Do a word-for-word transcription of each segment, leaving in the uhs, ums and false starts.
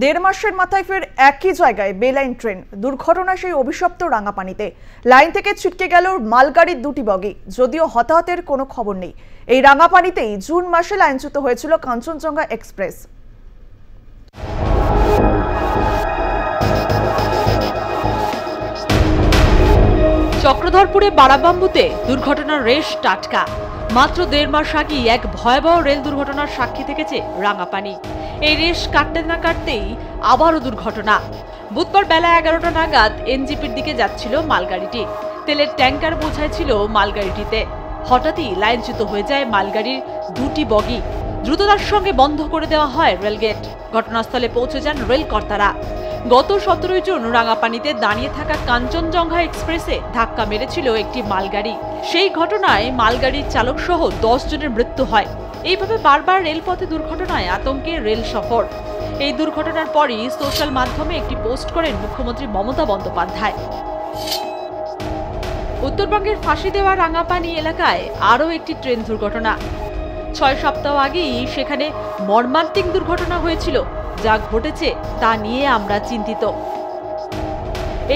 দেড় মাসের মাথায় ফের একই জায়গায় বেলাইন ট্রেন, দুর্ঘটনা সেই অভিশপ্ত রাঙাপানিতে। লাইন থেকে ছিটকে গেল মালগাড়ির দুটি বগি, যদিও হতাহতের কোনো খবর নেই। এই রাঙাপানিতেই জুন মাসে লাইনচ্যুত হয়েছিল কাঞ্চনজঙ্ঘা এক্সপ্রেস। চক্রধরপুরে বারাবাম্বুতে দুর্ঘটনার রেশ টাটকা। মাত্র দেড় মাস আগে এক ভয়াবহ রেল দুর্ঘটনার সাক্ষী থেকেছে রাঙাপানি। এই রেশ কাটতে না কাটতেই আবারও দুর্ঘটনা। বুধবার বেলা এগারোটা নাগাদ এনজিপির দিকে যাচ্ছিল মালগাড়িটি। তেলের ট্যাঙ্কার বোঝাইছিল মালগাড়িটিতে। হঠাৎই লাইনচ্যুত হয়ে যায় মালগাড়ির দুটি বগি। দ্রুততার সঙ্গে বন্ধ করে দেওয়া হয় রেলগেট। ঘটনাস্থলে পৌঁছে যান রেলকর্তারা। গত সতেরোই জুন রাঙাপানিতে দাঁড়িয়ে থাকা কাঞ্চনজঙ্ঘা এক্সপ্রেসে ধাক্কা মেরেছিল একটি মালগাড়ি। সেই ঘটনায় মালগাড়ির চালক সহ দশ জনের মৃত্যু হয়। এইভাবে বারবার রেলপথে দুর্ঘটনায় আতঙ্কে রেল সফর। এই দুর্ঘটনার পরই সোশ্যাল মাধ্যমে একটি পোস্ট করেন মুখ্যমন্ত্রী মমতা বন্দ্যোপাধ্যায়। উত্তরবঙ্গের ফাঁসি দেওয়া রাঙাপানি এলাকায় আরও একটি ট্রেন দুর্ঘটনা। ছয় সপ্তাহ আগেই সেখানে মর্মান্তিক দুর্ঘটনা হয়েছিল। যা ঘটেছে তা নিয়ে আমরা চিন্তিত।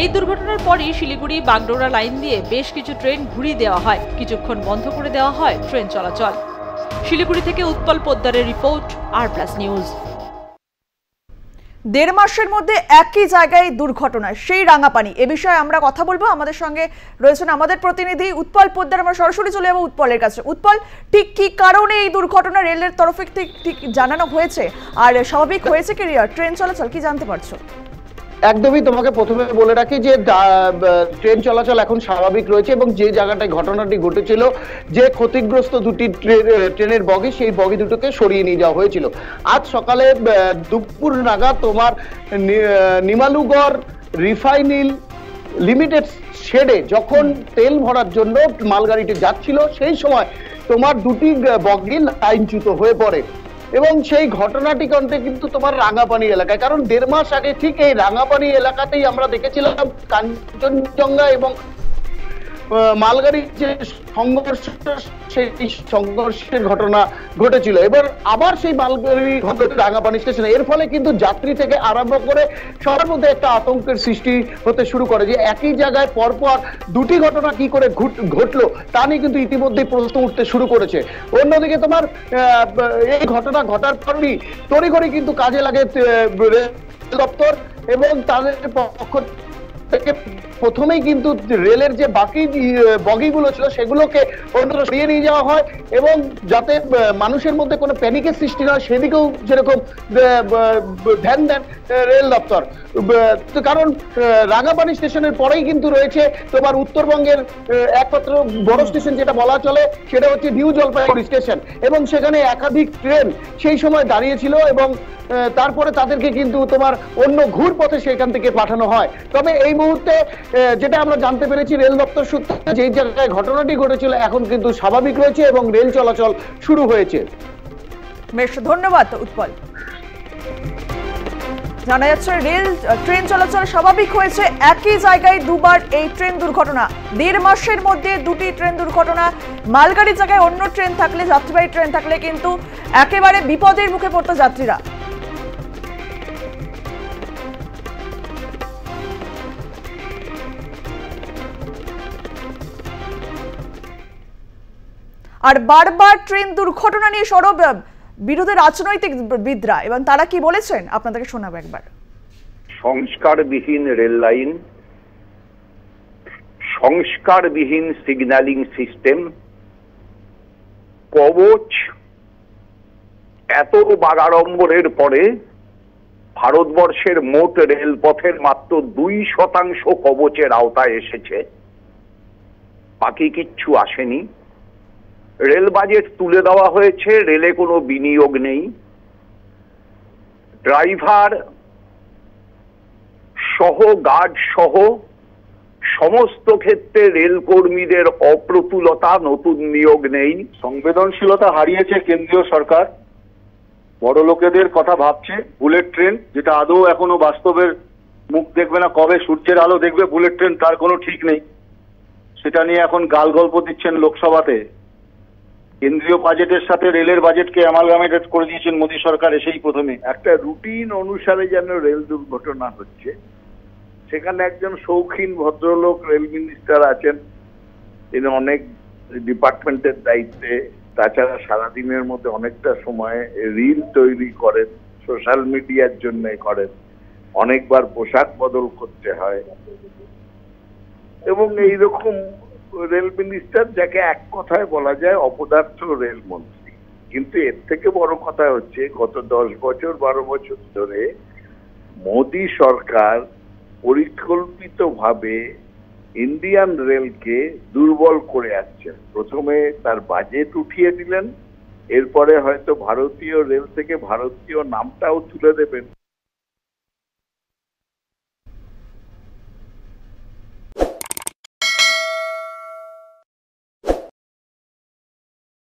এই দুর্ঘটনার পরই শিলিগুড়ি বাগডোগরা লাইন দিয়ে বেশ কিছু ট্রেন ঘুরিয়ে দেওয়া হয়, কিছুক্ষণ বন্ধ করে দেওয়া হয় ট্রেন চলাচল। শিলিগুড়ি থেকে উৎপল পোদ্দারের রিপোর্ট, আর প্লাস নিউজ। দেড় মাসের মধ্যে একই জায়গায় দুর্ঘটনা, সেই রাঙাপানি। এ বিষয়ে আমরা কথা বলবো। আমাদের সঙ্গে রয়েছেন আমাদের প্রতিনিধি উৎপল পোদ্দার। আমরা সরাসরি চলে যাবো উৎপলের কাছে। উৎপল, ঠিক কি কারণে এই দুর্ঘটনা রেলের তরফে ঠিক জানানো হয়েছে? আর স্বাভাবিক হয়েছে কি ট্রেন চলাচল, কি জানতে পারছো? একদমই, তোমাকে প্রথমে বলে রাখি যে ট্রেন চলাচল এখন স্বাভাবিক রয়েছে এবং যে জায়গাটায় ঘটনাটি ঘটেছিল, যে ক্ষতিগ্রস্ত দুটি ট্রেনের বগি, সেই বগি দুটোকে সরিয়ে নিয়ে যাওয়া হয়েছিল। আজ সকালে দুপুর নাগাদ তোমার নুমালিগড় রিফাইনারি লিমিটেড শেডে যখন তেল ভরার জন্য মালগাড়িটি যাচ্ছিল, সেই সময় তোমার দুটি বগি লাইনচ্যুত হয়ে পড়ে। এবং সেই ঘটনাটি কন্টে কিন্তু তোমার রাঙাপানি এলাকায়, কারণ দেড় মাস আগে ঠিক এই রাঙাপানি এলাকাতেই আমরা দেখেছিলাম কাঞ্চনজঙ্ঘা এবং মালগাড়ির যে সংঘর্ষ, সেই সংঘর্ষের ঘটনা ঘটেছিল। এবার আবার সেই মালগাড়ি ঘটেছে রাঙাপানি স্টেশনে। এর ফলে কিন্তু যাত্রী থেকে আরম্ভ করে সবার মধ্যে একটা আতঙ্কের সৃষ্টি হতে শুরু করে যে একই জায়গায় পরপর দুটি ঘটনা কি করে ঘটলো তা নিয়ে কিন্তু ইতিমধ্যেই প্রশ্ন উঠতে শুরু করেছে। অন্যদিকে তোমার এই ঘটনা ঘটার পরই তড়িঘড়ি কিন্তু কাজে লাগে রেল দপ্তর এবং তাদের পক্ষ থেকে প্রথমেই কিন্তু রেলের যে বাকি বগিগুলো ছিল সেগুলোকে অন্যত্র সরিয়ে নিয়ে যাওয়া হয় এবং যাতে মানুষের মধ্যে কোনো প্যানিকের সৃষ্টি না হয় সেদিকেও যেরকম ধ্যান দেন রেল দপ্তর। কারণ রাঙাপানি স্টেশনের পরেই কিন্তু রয়েছে তোমার উত্তরবঙ্গের একমাত্র বড় স্টেশন যেটা বলা চলে, সেটা হচ্ছে নিউ জলপাইগুড়ি স্টেশন। এবং সেখানে একাধিক ট্রেন সেই সময় দাঁড়িয়েছিল এবং তারপরে তাদেরকে কিন্তু তোমার অন্য ঘুর পথে সেখান থেকে পাঠানো হয়। তবে এই মুহূর্তে যেটা আমরা জানতে পেরেছি রেল দপ্তর সূত্রে, যেই জায়গায় ঘটনাটি ঘটেছিল এখন কিন্তু স্বাভাবিক রয়েছে এবং রেল চলাচল শুরু হয়েছে। বেশ, ধন্যবাদ উৎপল। জানা যাচ্ছে রেল ট্রেন চলাচল স্বাভাবিক হয়েছে। একই জায়গায় দুবার এই ট্রেন দুর্ঘটনা, দেড় মাসের মধ্যে দুটি ট্রেন দুর্ঘটনা। মালগাড়ির জায়গায় অন্য ট্রেন থাকলে, যাত্রীবাহী ট্রেন থাকলে কিন্তু একেবারে বিপদের মুখে পড়তো যাত্রীরা। আর বারবার ট্রেন দুর্ঘটনা নিয়ে সরব বিরোধী রাজনৈতিক বিদরা, এবং তারা কি বলেছেন আপনাদেরকে শোনাবো একবার। সংস্কারবিহীন রেল লাইন, সংস্কারবিহীন সিগন্যালিং সিস্টেম, কবচ, এত বাগাড়ম্বরের পরে ভারতবর্ষের মোট রেলপথের মাত্র দুই শতাংশ কবচের আওতায় এসেছে, বাকি কিচ্ছু আসেনি। রেল বাজেট তুলে দেওয়া হয়েছে, রেলে কোনো বিনিয়োগ নেই। ড্রাইভার সহ গার্ড সহ সমস্ত ক্ষেত্রে রেলকর্মীদের অপ্রতুলতা, নতুন নিয়োগ নেই। সংবেদনশীলতা হারিয়েছে কেন্দ্রীয় সরকার, বড় লোকেদের কথা ভাবছে। বুলেট ট্রেন যেটা আদৌ এখনো বাস্তবের মুখ দেখবে না, কবে সূর্যের আলো দেখবে বুলেট ট্রেন তার কোনো ঠিক নেই। সেটা নিয়ে এখন গাল গল্প দিচ্ছেন লোকসভাতে। কেন্দ্রীয় বাজেটের সাথে রেলের বাজেটকে অ্যামালগামেটেড করে দিয়েছেন মোদী সরকার। এসেই প্রথমে একটা রুটিন অনুসারে যেন রেল দুর্ঘটনা হচ্ছে, সেখানে একজন শৌখিন ভদ্রলোক রেল মিনিস্টার আছেন, তিনি অনেক ডিপার্টমেন্টের দায়িত্বে, তাছাড়া সারাদিনের মধ্যে অনেকটা সময় রিল তৈরি করেন, সোশ্যাল মিডিয়ার জন্য করেন, অনেকবার পোশাক বদল করতে হয়, এবং এইরকম রেল মিনিস্টার যাকে এক কথায় বলা যায় অপদার্থ রেলমন্ত্রী। কিন্তু এর থেকে বড় কথা হচ্ছে গত দশ বছর বারো বছর ধরে মোদী সরকার পরিকল্পিতভাবে ইন্ডিয়ান রেলকে দুর্বল করে আসছেন। প্রথমে তার বাজেট উঠিয়ে দিলেন, এরপরে হয়তো ভারতীয় রেল থেকে ভারতীয় নামটাও তুলে দেবেন।